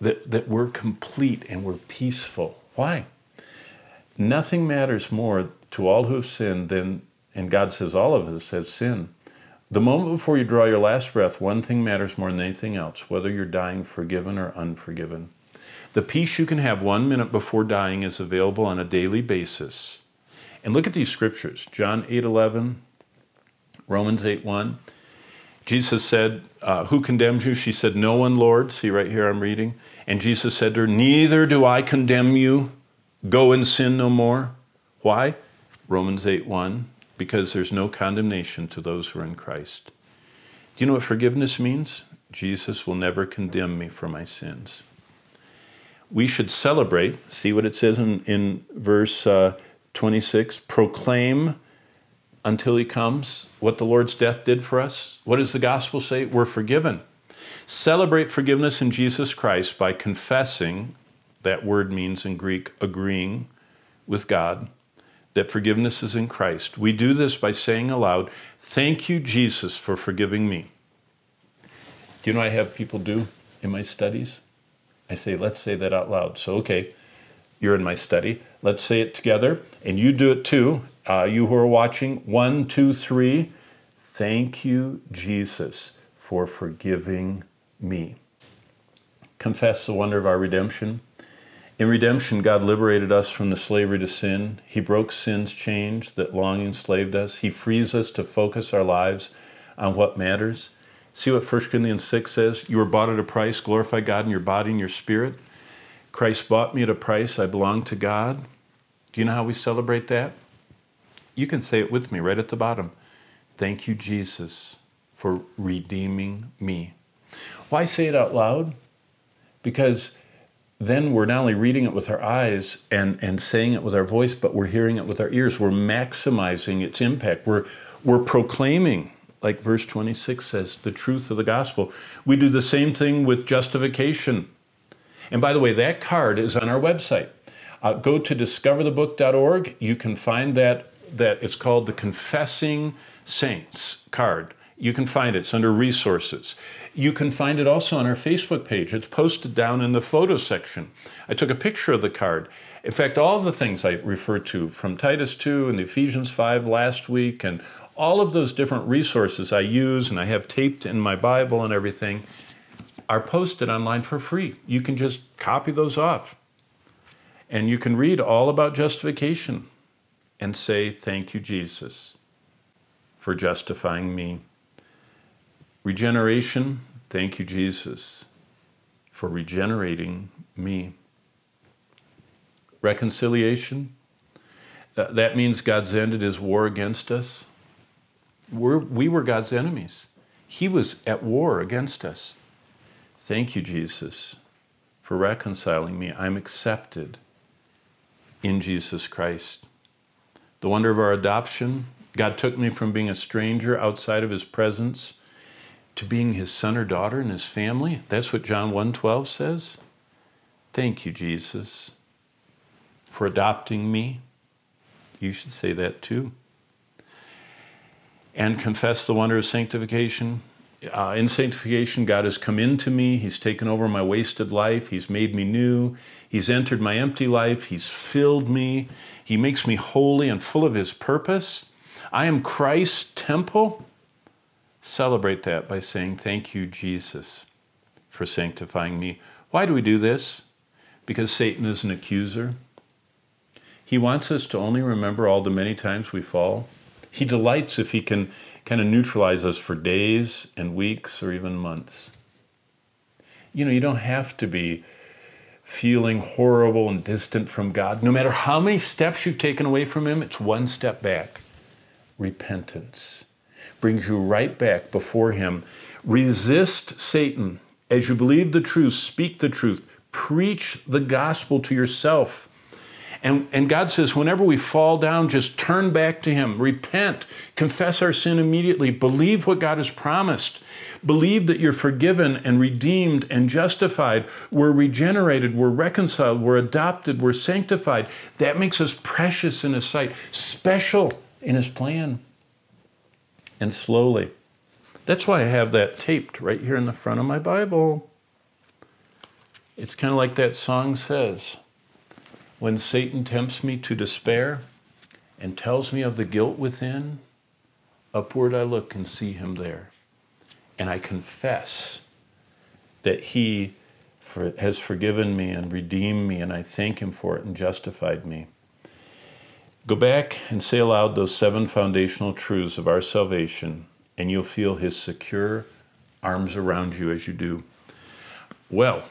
that we're complete and we're peaceful. Why? Nothing matters more to all who have sinned than, and God says all of us have sinned. The moment before you draw your last breath, one thing matters more than anything else, whether you're dying forgiven or unforgiven. The peace you can have 1 minute before dying is available on a daily basis. And look at these scriptures, John 8:11, Romans 8:1. Jesus said, who condemns you? She said, no one, Lord. See right here, I'm reading. And Jesus said to her, neither do I condemn you. Go and sin no more. Why? Romans 8:1, because there's no condemnation to those who are in Christ. Do you know what forgiveness means? Jesus will never condemn me for my sins. We should celebrate, see what it says in verse 26, proclaim until He comes what the Lord's death did for us. What does the gospel say? We're forgiven. Celebrate forgiveness in Jesus Christ by confessing, that word means in Greek, agreeing with God, that forgiveness is in Christ. We do this by saying aloud, thank you, Jesus, for forgiving me. Do you know what I have people do in my studies? I say, let's say that out loud. So, okay, you're in my study. Let's say it together, and you do it too. You who are watching, 1, 2, 3. Thank you, Jesus, for forgiving me. Confess the wonder of our redemption. In redemption, God liberated us from the slavery to sin. He broke sin's chains that long enslaved us. He frees us to focus our lives on what matters. See what 1 Corinthians 6 says? You were bought at a price. Glorify God in your body and your spirit. Christ bought me at a price. I belong to God. Do you know how we celebrate that? You can say it with me right at the bottom. Thank you, Jesus, for redeeming me. Why say it out loud? Because then we're not only reading it with our eyes and saying it with our voice, but we're hearing it with our ears. We're maximizing its impact. We're proclaiming, like verse 26 says, the truth of the gospel. We do the same thing with justification. And by the way, that card is on our website. Go to discoverthebook.org. You can find that it's called the Confessing Saints card. You can find it. It's under resources. You can find it also on our Facebook page. It's posted down in the photo section. I took a picture of the card. In fact, all the things I referred to, from Titus 2 and Ephesians 5 last week, and all of those different resources I use and I have taped in my Bible and everything, are posted online for free. You can just copy those off. And you can read all about justification. and say, thank you, Jesus, for justifying me. Regeneration, thank you, Jesus, for regenerating me. Reconciliation, that means God's ended his war against us. We were God's enemies. He was at war against us. Thank you, Jesus, for reconciling me. I'm accepted in Jesus Christ. The wonder of our adoption, God took me from being a stranger outside of his presence to being his son or daughter and his family. That's what John 1:12 says. Thank you, Jesus, for adopting me. You should say that too. And confess the wonder of sanctification. In sanctification, God has come into me. He's taken over my wasted life. He's made me new. He's entered my empty life. He's filled me. He makes me holy and full of his purpose. I am Christ's temple. Celebrate that by saying, thank you, Jesus, for sanctifying me. Why do we do this? Because Satan is an accuser. He wants us to only remember all the many times we fall. He delights if he can kind of neutralize us for days and weeks or even months. You know, you don't have to be feeling horrible and distant from God. No matter how many steps you've taken away from him, it's one step back. Repentance brings you right back before him. Resist Satan. As you believe the truth, speak the truth. Preach the gospel to yourself. And God says, whenever we fall down, just turn back to him, repent, confess our sin immediately, believe what God has promised, believe that you're forgiven and redeemed and justified. We're regenerated, we're reconciled, we're adopted, we're sanctified. That makes us precious in his sight, special in his plan. And slowly. That's why I have that taped right here in the front of my Bible. It's kind of like that song says, when Satan tempts me to despair and tells me of the guilt within, upward I look and see him there. And I confess that he has forgiven me and redeemed me, and I thank him for it and justified me. Go back and say aloud those 7 foundational truths of our salvation, and you'll feel his secure arms around you as you do. Well,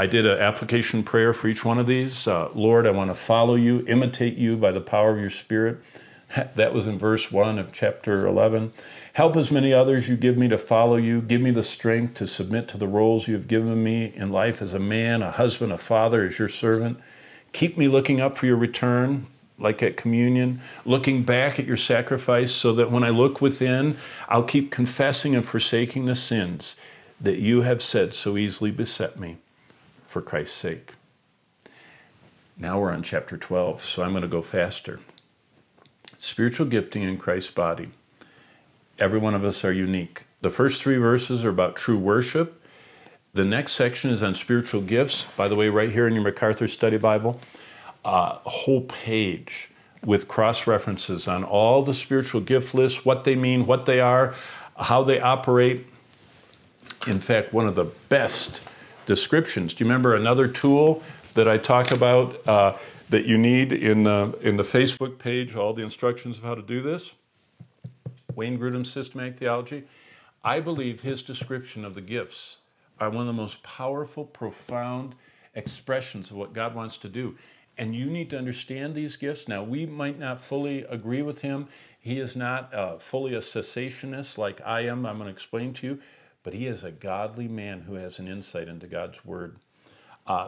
I did an application prayer for each one of these. Lord, I want to follow you, imitate you by the power of your Spirit. That was in verse 1 of chapter 11. Help as many others you give me to follow you. Give me the strength to submit to the roles you have given me in life as a man, a husband, a father, as your servant. Keep me looking up for your return, like at communion, looking back at your sacrifice so that when I look within, I'll keep confessing and forsaking the sins that you have said so easily beset me. For Christ's sake. Now we're on chapter 12, so I'm going to go faster. Spiritual gifting in Christ's body. Every one of us are unique. The first 3 verses are about true worship. The next section is on spiritual gifts. By the way, right here in your MacArthur Study Bible, a whole page with cross-references on all the spiritual gift lists, what they mean, what they are, how they operate. In fact, one of the best descriptions. Do you remember another tool that I talk about that you need in the Facebook page, all the instructions of how to do this? Wayne Grudem's Systematic Theology. I believe his description of the gifts are one of the most powerful, profound expressions of what God wants to do. And you need to understand these gifts. Now, we might not fully agree with him. He is not fully a cessationist like I am. I'm going to explain to you. But he is a godly man who has an insight into God's word.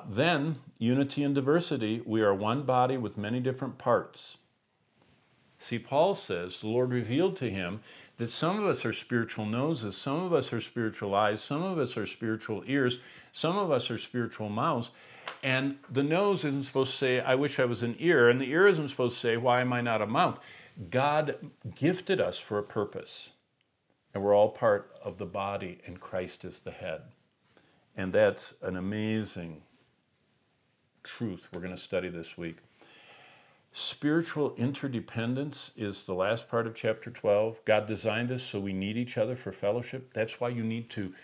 Then, unity and diversity. We are one body with many different parts. See, Paul says, the Lord revealed to him that some of us are spiritual noses, some of us are spiritual eyes, some of us are spiritual ears, some of us are spiritual mouths. And the nose isn't supposed to say, I wish I was an ear, and the ear isn't supposed to say, why am I not a mouth? God gifted us for a purpose. And we're all part of the body, and Christ is the head. And that's an amazing truth we're going to study this week. Spiritual interdependence is the last part of chapter 12. God designed us so we need each other for fellowship. That's why you need to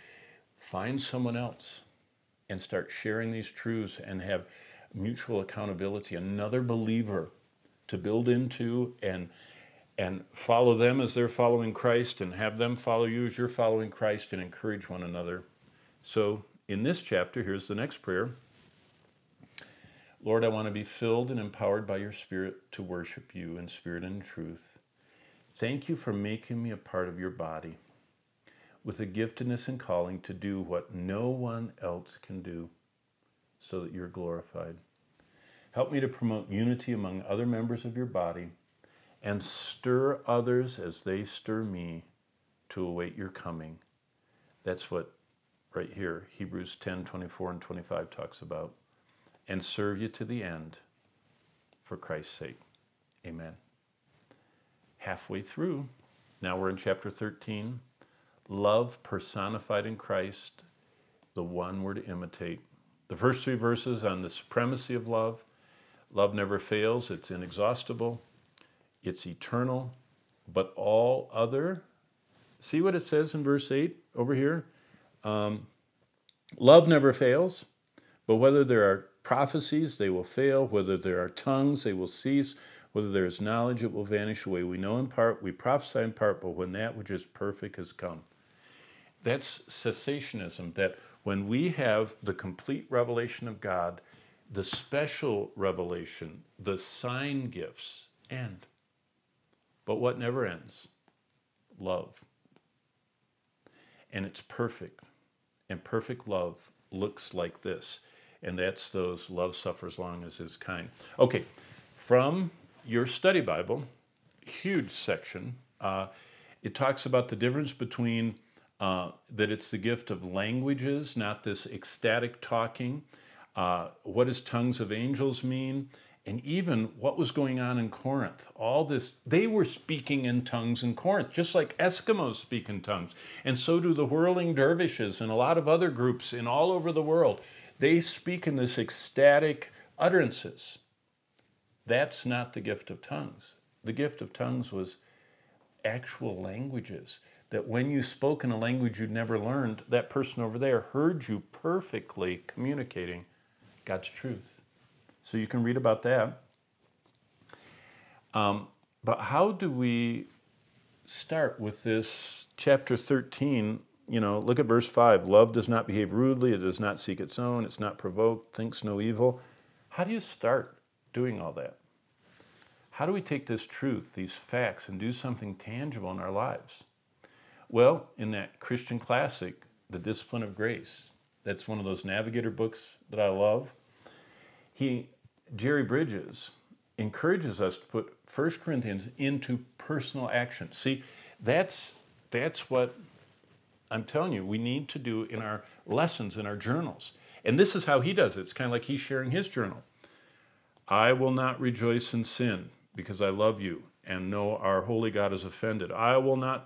find someone else and start sharing these truths and have mutual accountability. Another believer to build into and follow them as they're following Christ, and have them follow you as you're following Christ, and encourage one another. So in this chapter, here's the next prayer. Lord, I want to be filled and empowered by your Spirit to worship you in spirit and truth. Thank you for making me a part of your body with a giftedness and calling to do what no one else can do, so that you're glorified. Help me to promote unity among other members of your body and stir others as they stir me to await your coming. That's what right here, Hebrews 10:24 and 25 talks about. And serve you to the end for Christ's sake. Amen. Halfway through, now we're in chapter 13. Love personified in Christ, the one we're to imitate. The first three verses on the supremacy of love. Love never fails, it's inexhaustible, it's eternal, but all other. See what it says in verse 8 over here? Love never fails, but whether there are prophecies, they will fail. Whether there are tongues, they will cease. Whether there is knowledge, it will vanish away. We know in part, we prophesy in part, but when that which is perfect has come. That's cessationism, that when we have the complete revelation of God, the special revelation, the sign gifts end. But what never ends? Love. And it's perfect. And perfect love looks like this. And that's those love suffers long as is kind. Okay, from your study Bible, huge section. It talks about the difference between that it's the gift of languages, not this ecstatic talking. What does tongues of angels mean? And even what was going on in Corinth. All this, they were speaking in tongues in Corinth, just like Eskimos speak in tongues. And so do the whirling dervishes and a lot of other groups in all over the world. They speak in this ecstatic utterances. That's not the gift of tongues. The gift of tongues was actual languages, that when you spoke in a language you'd never learned, that person over there heard you perfectly communicating God's truth. So you can read about that. But how do we start with this chapter 13? You know, look at verse 5. Love does not behave rudely. It does not seek its own. It's not provoked. Thinks no evil. How do you start doing all that? How do we take this truth, these facts, and do something tangible in our lives? Well, in that Christian classic, The Discipline of Grace, that's one of those Navigator books that I love. Jerry Bridges encourages us to put 1 Corinthians into personal action. See, that's what I'm telling you we need to do in our lessons, in our journals. And this is how he does it. It's kind of like he's sharing his journal. I will not rejoice in sin because I love you and know our holy God is offended. I will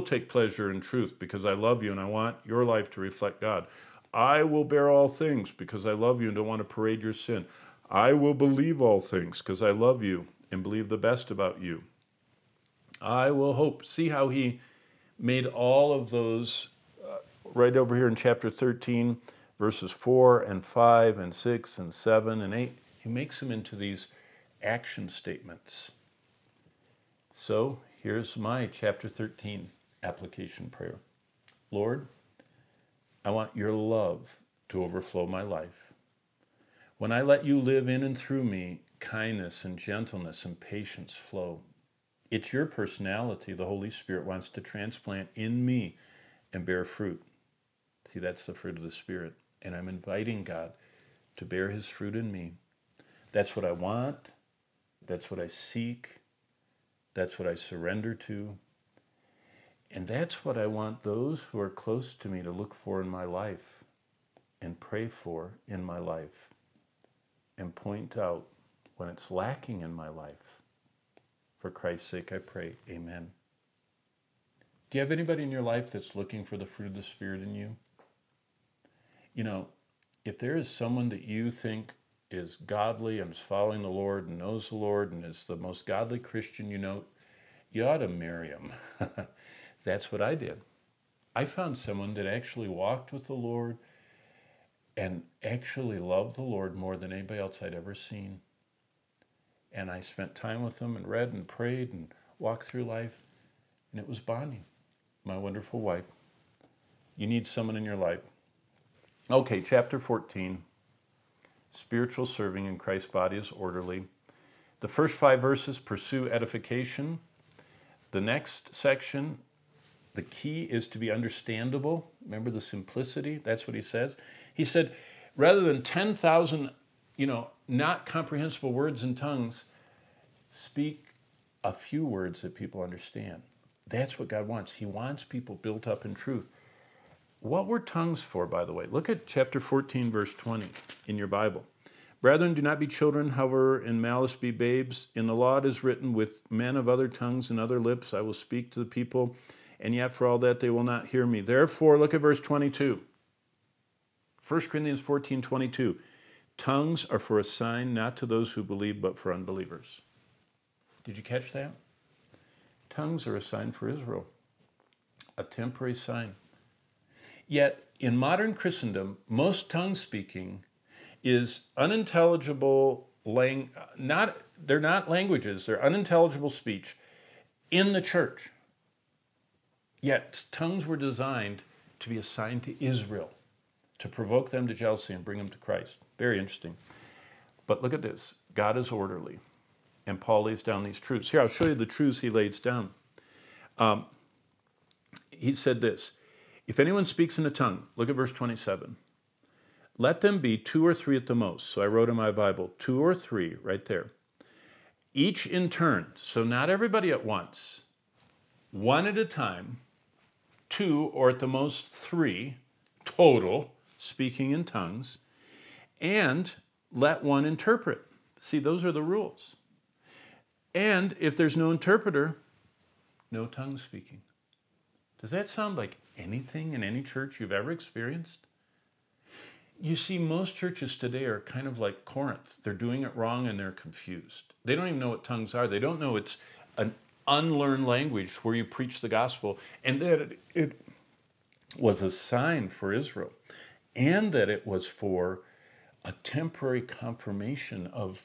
take pleasure in truth because I love you and I want your life to reflect God. I will bear all things because I love you and don't want to parade your sin. I will believe all things because I love you and believe the best about you. I will hope. See how he made all of those right over here in chapter 13, verses 4 and 5 and 6 and 7 and 8. He makes them into these action statements. So here's my chapter 13 application prayer. Lord, I want your love to overflow my life. When I let you live in and through me, kindness and gentleness and patience flow. It's your personality the Holy Spirit wants to transplant in me and bear fruit. See, that's the fruit of the Spirit. And I'm inviting God to bear his fruit in me. That's what I want. That's what I seek. That's what I surrender to. And that's what I want those who are close to me to look for in my life and pray for in my life and point out when it's lacking in my life. For Christ's sake, I pray. Amen. Do you have anybody in your life that's looking for the fruit of the Spirit in you? You know, if there is someone that you think is godly and is following the Lord and knows the Lord and is the most godly Christian you know, you ought to marry him. That's what I did. I found someone that actually walked with the Lord and actually loved the Lord more than anybody else I'd ever seen. And I spent time with them and read and prayed and walked through life. And it was Bonnie, my wonderful wife. You need someone in your life. Okay, chapter 14. Spiritual serving in Christ's body is orderly. The first 5 verses pursue edification. The next section, the key is to be understandable. Remember the simplicity? That's what he says. He said, rather than 10,000, not comprehensible words and tongues, speak a few words that people understand. That's what God wants. He wants people built up in truth. What were tongues for, by the way? Look at chapter 14, verse 20 in your Bible. Brethren, do not be children, however, in malice be babes. In the law it is written, with men of other tongues and other lips I will speak to the people, and yet for all that they will not hear me. Therefore, look at verse 22. 1 Corinthians 14, 22. Tongues are for a sign, not to those who believe, but for unbelievers. Did you catch that? Tongues are a sign for Israel, a temporary sign. Yet, in modern Christendom, most tongue speaking is unintelligible, they're not languages, they're unintelligible speech in the church. Yet, tongues were designed to be a sign to Israel, to provoke them to jealousy and bring them to Christ. Very interesting. But look at this. God is orderly, and Paul lays down these truths. Here, I'll show you the truths he lays down. He said this. If anyone speaks in a tongue, look at verse 27. Let them be 2 or 3 at the most. So I wrote in my Bible, 2 or 3 right there. Each in turn. So not everybody at once. 1 at a time. 2 or at the most 3 total speaking in tongues. And let one interpret. See, those are the rules. And if there's no interpreter, no tongue speaking. Does that sound like anything in any church you've ever experienced? You see, most churches today are kind of like Corinth. They're doing it wrong and they're confused. They don't even know what tongues are. They don't know it's an unlearned language where you preach the gospel, and that it was a sign for Israel, and that it was for a temporary confirmation of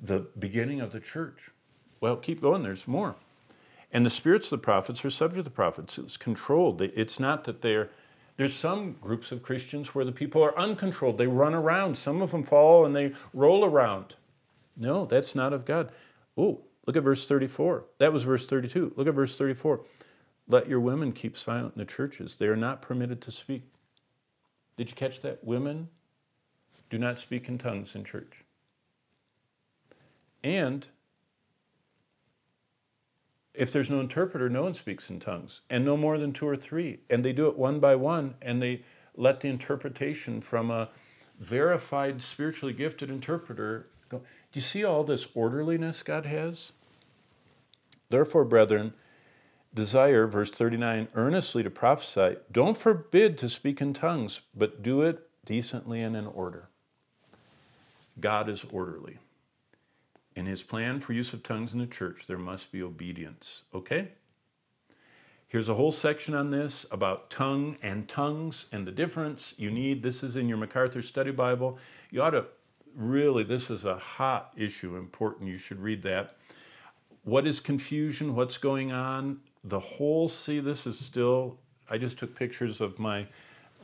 the beginning of the church. Well, keep going. There's more. And the spirits of the prophets are subject to the prophets. It's controlled. It's not that there's some groups of Christians where the people are uncontrolled. They run around. Some of them fall and they roll around. No, that's not of God. Oh, look at verse 34. That was verse 32. Look at verse 34. Let your women keep silent in the churches. They are not permitted to speak. Did you catch that? Women do not speak in tongues in church. And if there's no interpreter, no one speaks in tongues, and no more than 2 or 3. And they do it one by one, and they let the interpretation from a verified, spiritually gifted interpreter go. Do you see all this orderliness God has? Therefore, brethren, desire, verse 39, earnestly to prophesy. Don't forbid to speak in tongues, but do it decently and in order. God is orderly. In his plan for use of tongues in the church, there must be obedience. Okay? Here's a whole section on this about tongue and tongues and the difference you need. This is in your MacArthur Study Bible. You ought to really, this is a hot issue, important. You should read that. What is confusion? What's going on? The whole, see, this is still, I just took pictures of my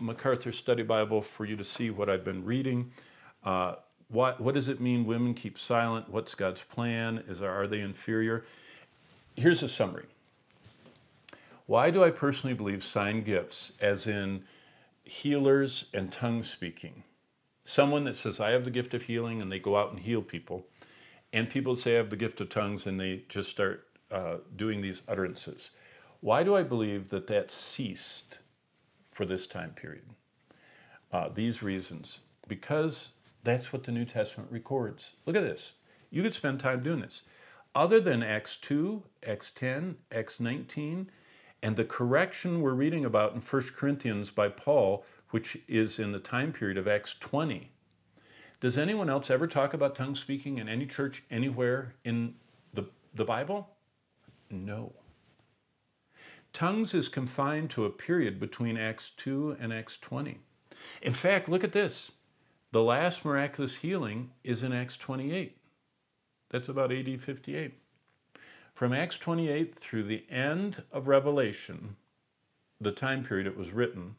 MacArthur Study Bible for you to see what I've been reading. What does it mean women keep silent? What's God's plan? Are they inferior? Here's a summary. Why do I personally believe sign gifts, as in healers and tongue speaking? Someone that says, I have the gift of healing, and they go out and heal people. And people say, I have the gift of tongues, and they just start doing these utterances. Why do I believe that that ceased for this time period? These reasons. Because that's what the New Testament records. Look at this. You could spend time doing this. Other than Acts 2, Acts 10, Acts 19, and the correction we're reading about in 1 Corinthians by Paul, which is in the time period of Acts 20, does anyone else ever talk about tongue speaking in any church anywhere in the Bible? No. Tongues is confined to a period between Acts 2 and Acts 20. In fact, look at this. The last miraculous healing is in Acts 28. That's about AD 58. From Acts 28 through the end of Revelation, the time period it was written,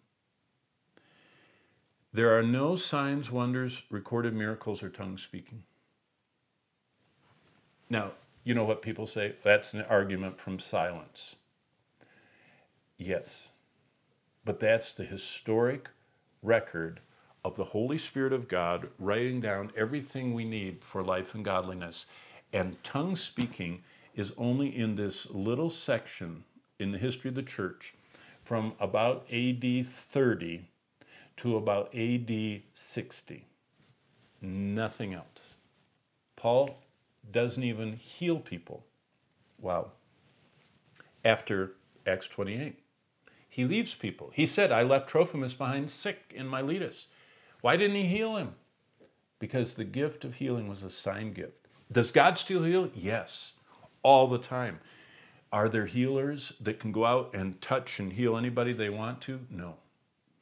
there are no signs, wonders, recorded miracles, or tongue speaking. Now, you know what people say? That's an argument from silence. Yes, but that's the historic record of the Holy Spirit of God writing down everything we need for life and godliness. And tongue speaking is only in this little section in the history of the church from about AD 30 to about AD 60. Nothing else. Paul doesn't even heal people. Wow. After Acts 28. He leaves people. He said, I left Trophimus behind sick in Miletus. Why didn't he heal him? Because the gift of healing was a sign gift. Does God still heal? Yes, all the time. Are there healers that can go out and touch and heal anybody they want to? No.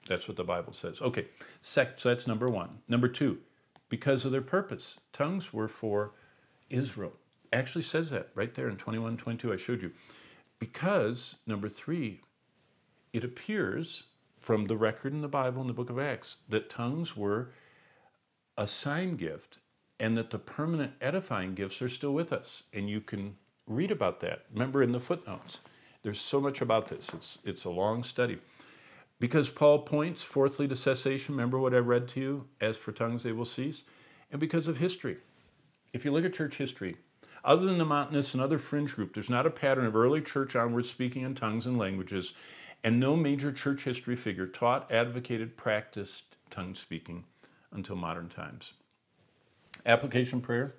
That's what the Bible says. Okay, so that's number one. Number two, because of their purpose. Tongues were for Israel. Actually says that right there in 21:22 I showed you. Because, number three, it appears from the record in the Bible in the book of Acts that tongues were a sign gift and that the permanent edifying gifts are still with us. And you can read about that. Remember in the footnotes, there's so much about this. It's a long study. Because Paul points, fourthly, to cessation. Remember what I read to you? As for tongues, they will cease. And because of history. If you look at church history, other than the Montanists and other fringe group, there's not a pattern of early church onward speaking in tongues and languages, and no major church history figure taught, advocated, practiced tongue speaking until modern times. Application prayer.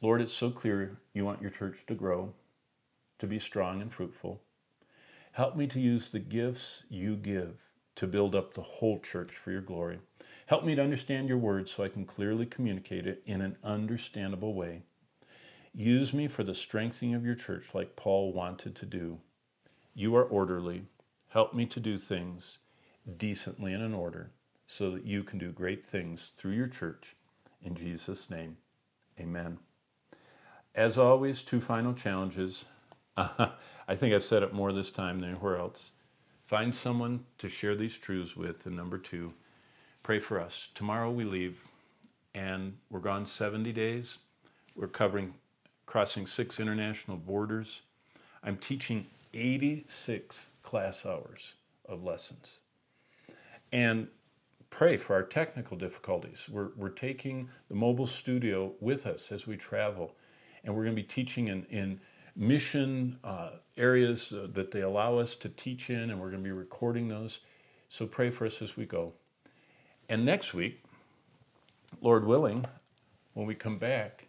Lord, it's so clear you want your church to grow, to be strong and fruitful. Help me to use the gifts you give to build up the whole church for your glory. Help me to understand your word so I can clearly communicate it in an understandable way. Use me for the strengthening of your church like Paul wanted to do. You are orderly. Help me to do things decently and in order so that you can do great things through your church. In Jesus' name, amen. As always, two final challenges. I think I've said it more this time than anywhere else. Find someone to share these truths with. And number two, pray for us. Tomorrow we leave and we're gone 70 days. We're crossing 6 international borders. I'm teaching 86 class hours of lessons. And pray for our technical difficulties. We're taking the mobile studio with us as we travel. And we're going to be teaching in mission areas that they allow us to teach in. And we're going to be recording those. So pray for us as we go. And next week, Lord willing, when we come back,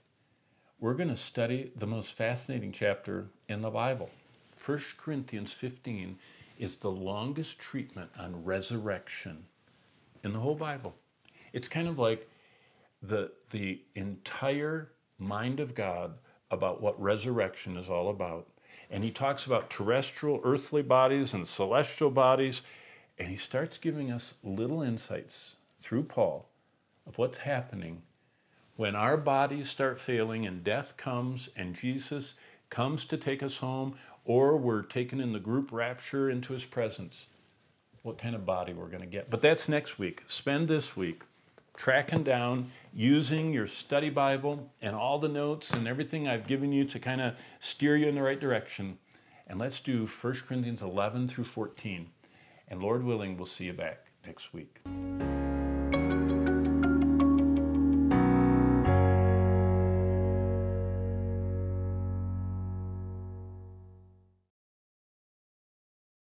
we're going to study the most fascinating chapter in the Bible. First Corinthians 15 is the longest treatment on resurrection in the whole Bible. It's kind of like the entire mind of God about what resurrection is all about. And he talks about terrestrial, earthly bodies and celestial bodies. And he starts giving us little insights through Paul of what's happening when our bodies start failing and death comes and Jesus comes to take us home, or we're taken in the group rapture into his presence, what kind of body we're going to get. But that's next week. Spend this week tracking down, using your study Bible and all the notes and everything I've given you to kind of steer you in the right direction. And let's do 1 Corinthians 11 through 14. And Lord willing, we'll see you back next week.